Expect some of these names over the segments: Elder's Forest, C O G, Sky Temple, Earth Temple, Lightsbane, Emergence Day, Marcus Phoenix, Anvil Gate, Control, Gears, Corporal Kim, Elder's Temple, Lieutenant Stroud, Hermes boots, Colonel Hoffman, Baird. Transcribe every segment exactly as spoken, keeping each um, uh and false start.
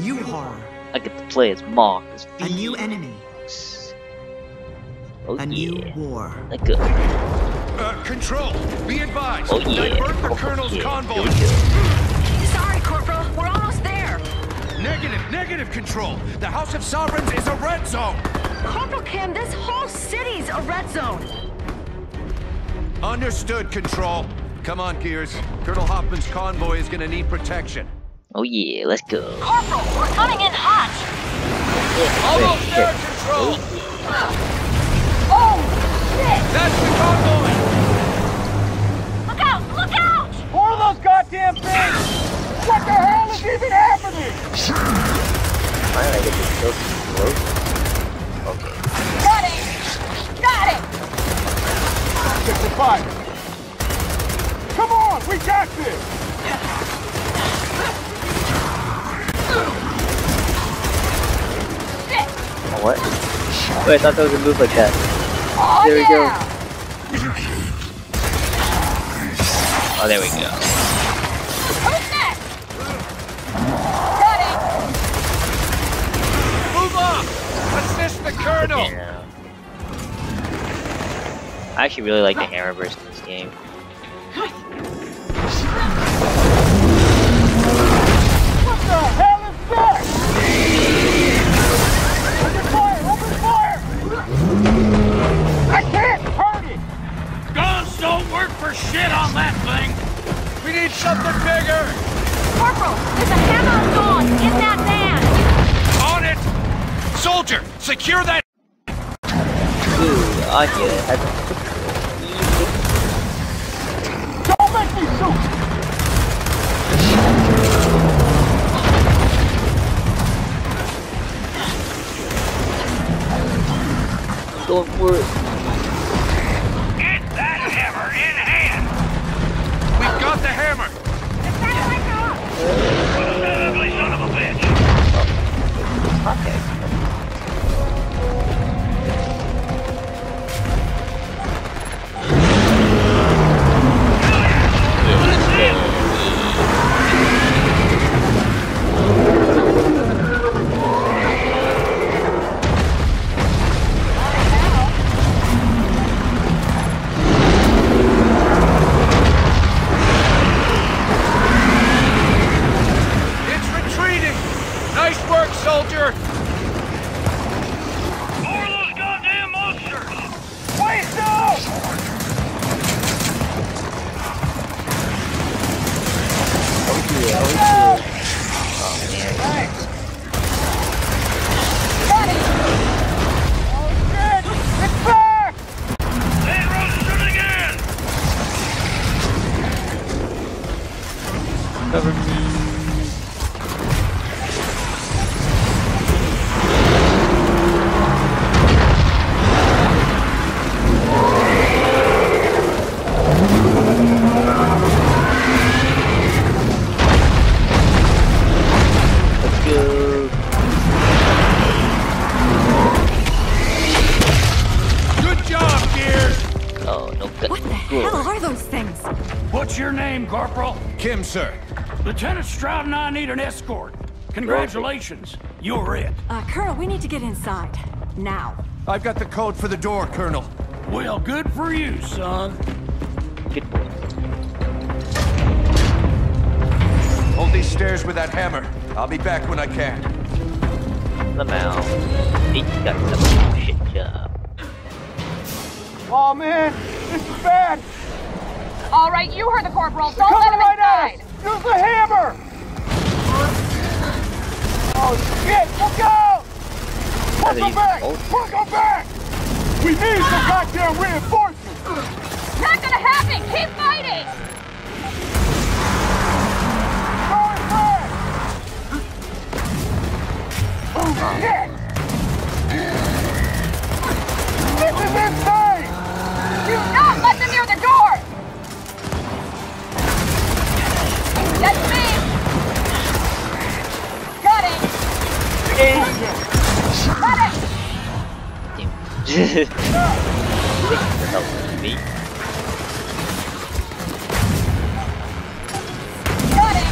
New horror. I get to play as Marcus Phoenix. A new enemy. Oh, a yeah. new war. Like a... Uh, Control, be advised. Oh yeah. Divert the oh, Colonel's yeah. convoy. Sorry, Corporal. We're almost there. Negative, negative, Control. The House of Sovereigns is a red zone. Corporal Kim, this whole city's a red zone. Understood, Control. Come on, Gears. Colonel Hoffman's convoy is gonna need protection. Oh yeah, let's go. Corporal, we're coming in hot. Almost there, Control. Oh, oh shit! That's the convoy. Look out! Look out! More of those goddamn things! What the hell is even happening? Why did I get this so close? Okay. Got it! Got it! sixty-five. Come on, we got this. Yeah. What? Wait, I thought that was a move like that. Oh, there we yeah. go. Oh, there we go. Who's next? Got it. Move up! Assist the Colonel! Yeah. I actually really like the hammer burst in this game. What the hell is that? I can't hurt it! Guns don't work for shit on that thing! We need something bigger! Corporal, there's a hammer of dawn in that van! On it! Soldier, secure that! Ooh, I get it. Don't let me shoot! Going for it. Get that hammer in hand! We've got the hammer! The satellite's off! What an ugly son of a bitch! Kim, sir. Lieutenant Stroud and I need an escort. Congratulations, you're it. Uh, Colonel, we need to get inside. Now. I've got the code for the door, Colonel. Well, good for you, son. Good. Hold these stairs with that hammer. I'll be back when I can. The mouth. He's got some shit job. Oh, man. This is bad. All right, you heard the corporal. Don't let him right inside. Use the hammer. Oh shit! Look out! Push him back! Push him back! We need some goddamn reinforcements. Not gonna happen. Keep fighting. Going back. Oh shit! This is insane. Do not let them near the door. That's me! Got it! Got it! Dude. Help me. Got it!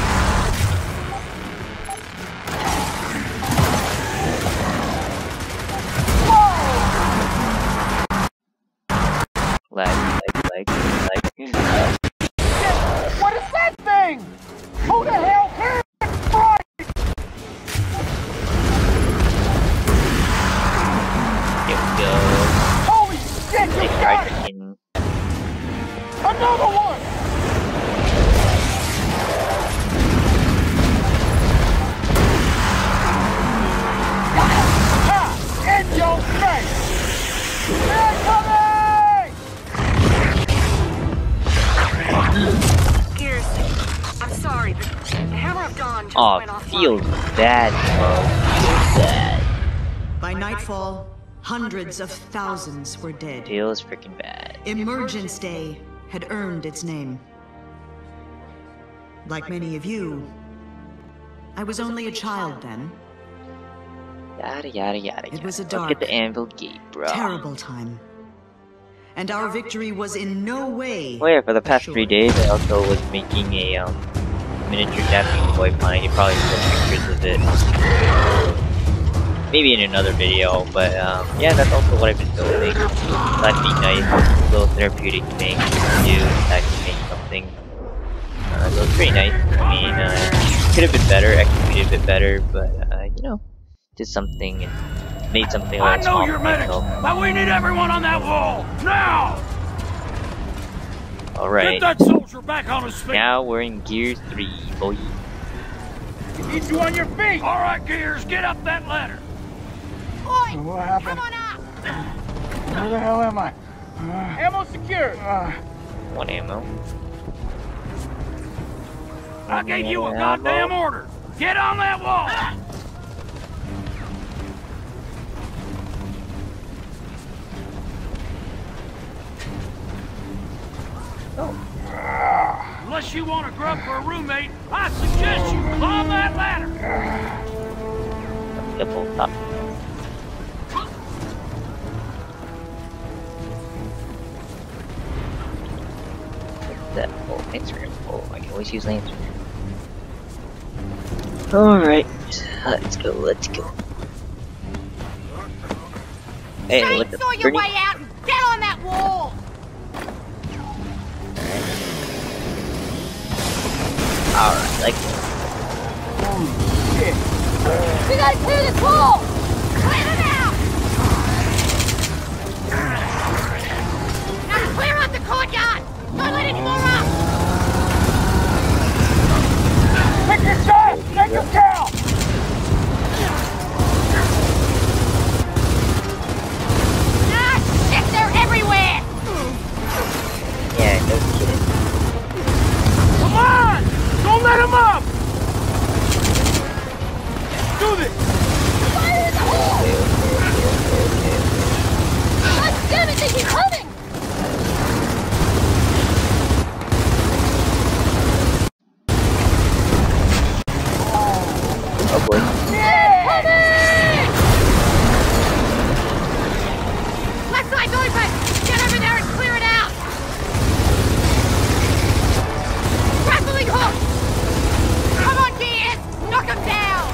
sorry, but the Hammer of Dawn just oh, went off. Feels bad, bro. Bad. By nightfall, hundreds of thousands were dead. Feels freaking bad. Emergence Day had earned its name. Like many of you, I was only a child then. Yada yada yada yada. It was a dark, look at the Anvil Gate, bro. Terrible time. And our victory was in no way. Well, yeah, for the past sure. three days, I also was making a um, miniature Japanese boy pine. You probably saw pictures of it. Maybe in another video, but um, yeah, that's also what I've been doing. That'd be nice, a little therapeutic thing to do. I can make something. Uh, so it's pretty nice. I mean, uh, could have been better, executed a bit better, but uh, you know, did something and. Need something like that. I know you're medics, but we need everyone on that wall now. All right. Get that soldier back on his feet. Now we're in Gears three, boy. You need you on your feet. All right, Gears, get up that ladder. Boy, what happened? Come on up. Where the hell am I? Uh, ammo secured. Uh, One ammo. I gave you a goddamn order. Get on that wall. Ah. Oh. Unless you want a grub for a roommate, I suggest you climb that ladder. Let's get pulled up. What's that? Oh, answer room. Oh, I can always use answer room. Alright. Let's go, let's go. Hey, Shane look saw your way out and get on that wall! Alright, like oh, shit. We gotta clear this wall! Clear it out! Now clear out the courtyard! Don't let any more up! Pick your shot! Take your cow! Ah, shit! They're everywhere! Yeah, no kidding. Come on! Don't let him up! Let's do this! Fire in the hole! God damn it, they keep coming! Oh boy. They're coming! Left side, Dollyfest! Get over there and clear it out! Grappling hook! Knock him down!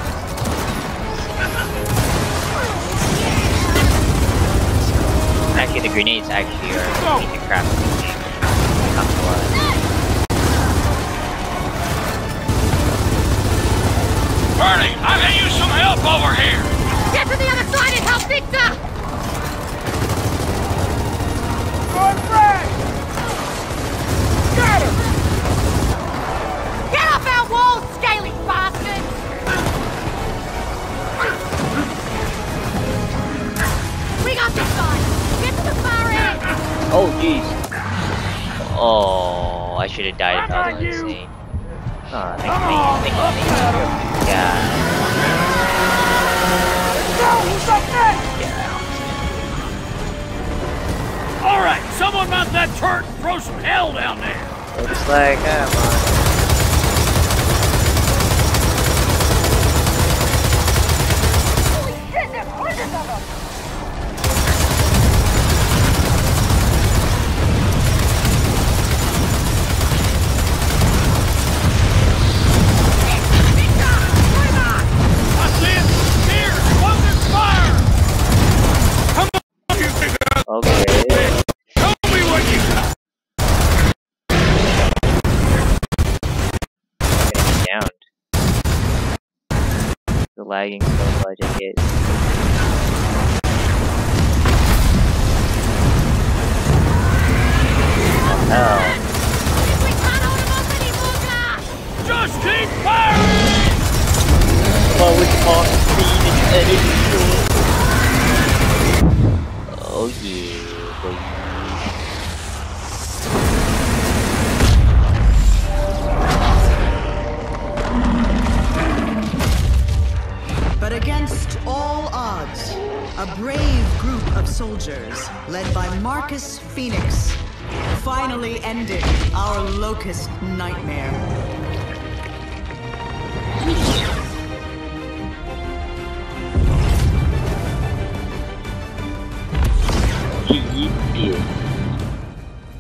Actually, the grenades actually are oh. the crap in the game. Bernie, I can use some help over here! Get to the other side and help Victor! Good friend! Got him! Get off our wall, scaly bastard! We got this side! Get to the far end! Oh, jeez. Oh, I should have died if I was insane. Aw, thank you, thank you, thank you. Yeah. Get out. Alright, someone mount that turret and throw some hell down there! Looks like I'm on. Lagging so much I get. Oh. We can't hold him up any longer. Just keep firing. Well, we can't see anything. Oh yeah. Boy. But against all odds, a brave group of soldiers, led by Marcus Phoenix, finally ended our locust nightmare.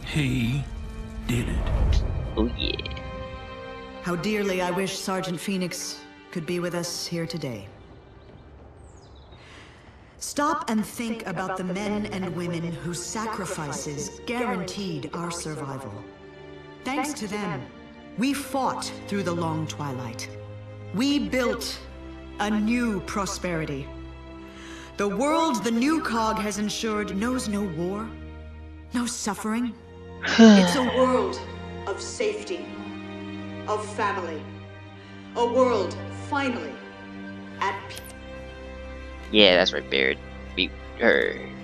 He did it. Oh yeah. How dearly I wish Sergeant Phoenix could be with us here today. Stop and think about the men and women whose sacrifices guaranteed our survival. Thanks to them, we fought through the long twilight. We built a new prosperity. The world the new C O G has ensured knows no war, no suffering. It's a world of safety, of family. A world, finally, at peace. Yeah, that's right, Baird. Beat her.